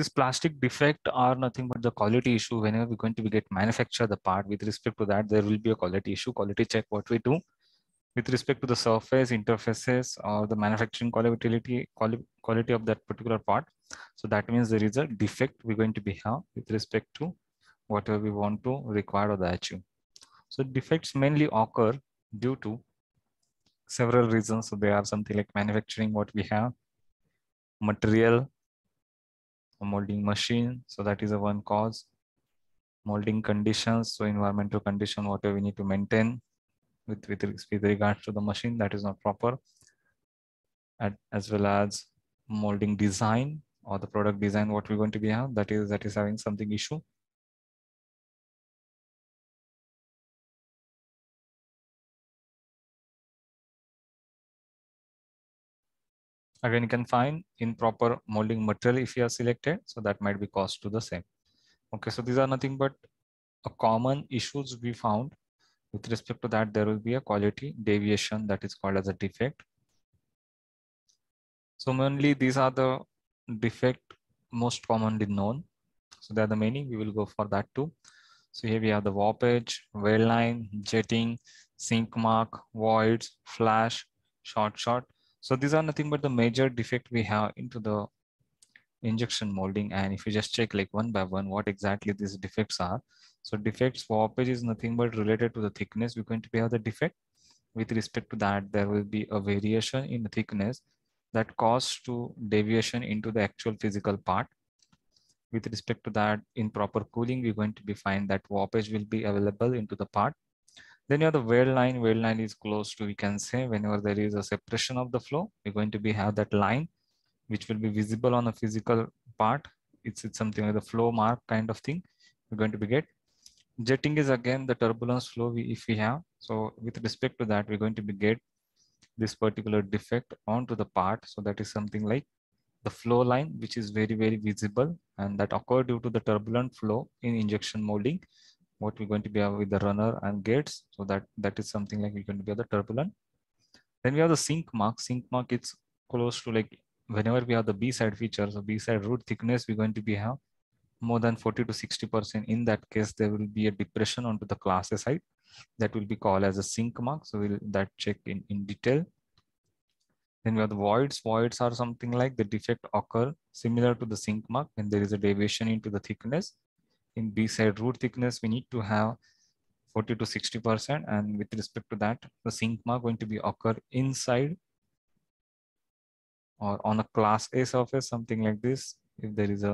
this plastic defect are nothing but the quality issue. Whenever we're going to get manufacture the part, with respect to that, there will be a quality issue, quality check what we do with respect to the surface, interfaces, or the manufacturing quality of that particular part. So that means there is a defect we're going to be have with respect to whatever we want to require or the achieve. So defects mainly occur due to several reasons. So they have something like manufacturing, what we have, material, molding machine. So that is a one cause. Molding conditions, so environmental condition, whatever we need to maintain with regards to the machine, that is not proper, as well as molding design or the product design, what we're going to be have, that is having something issue. Again, you can find improper molding material if you are selected, so that might be caused to the same. Okay, so these are nothing but a common issues we found. With respect to that, there will be a quality deviation that is called as a defect. So mainly these are the defect most commonly known. So there are the many, we will go for that too. So here we have the warpage, weld line, jetting, sink mark, voids, flash, short. So these are nothing but the major defect we have into the injection molding. And if you just check like one by one, what exactly these defects are. So defects, warpage is nothing but related to the thickness. We're going to have the defect. With respect to that, there will be a variation in the thickness that causes to deviation into the actual physical part. With respect to that, in proper cooling, we're going to be find that warpage will be available into the part. Then you have the weld line. Weld line is close to, we can say, whenever there is a separation of the flow, we're going to be have that line, which will be visible on a physical part. It's something like the flow mark kind of thing we're going to be get. Jetting is again the turbulence flow if we have. So with respect to that, we're going to be get this particular defect onto the part. So that is something like the flow line, which is very, very visible, and that occurred due to the turbulent flow in injection molding. What we're going to be have with the runner and gates. So that is something like we're going to be the turbulent. Then we have the sink mark. Sink mark, it's close to like whenever we have the B-side features or B-side root thickness, we're going to be have more than 40 to 60%. In that case, there will be a depression onto the class A side that will be called as a sink mark. So we'll that check in detail. Then we have the voids. Voids are something like the defect occur similar to the sink mark when there is a deviation into the thickness. In B-side root thickness, we need to have 40 to 60%, and with respect to that, the sink mark going to be occur inside or on a class A surface, something like this. If there is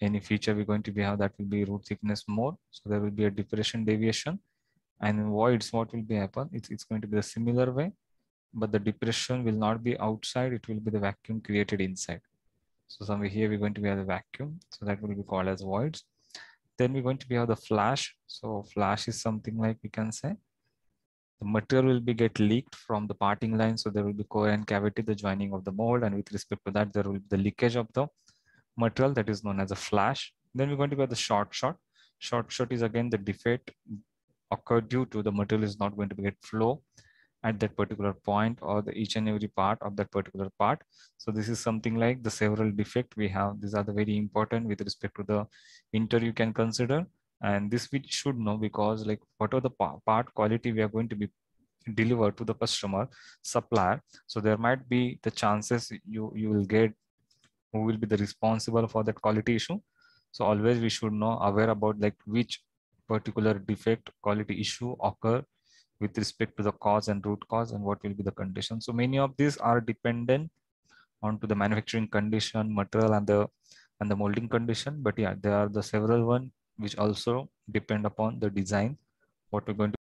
any feature we're going to be have that will be root thickness more, so there will be a depression deviation. And in voids, what will be happen? It's going to be a similar way, but the depression will not be outside, it will be the vacuum created inside. So somewhere here we're going to be have the vacuum, so that will be called as voids. Then we're going to be have the flash. So flash is something like we can say the material will be get leaked from the parting line, so there will be core and cavity, the joining of the mold, and with respect to that, there will be the leakage of the material that is known as a flash. Then we're going to get the short. Short is again the defect occurred due to the material is not going to get flow at that particular point or the each and every part of that particular part. So this is something like the several defect we have. These are the very important with respect to the interview you can consider. And this we should know, because like whatever the part quality we are going to be delivered to the customer, supplier. So there might be the chances you will get who will be the responsible for that quality issue. So always we should know aware about like which particular defect quality issue occur with respect to the cause and root cause and what will be the condition. So many of these are dependent on to the manufacturing condition, material, and the molding condition. But yeah, there are the several one which also depend upon the design, what we're going to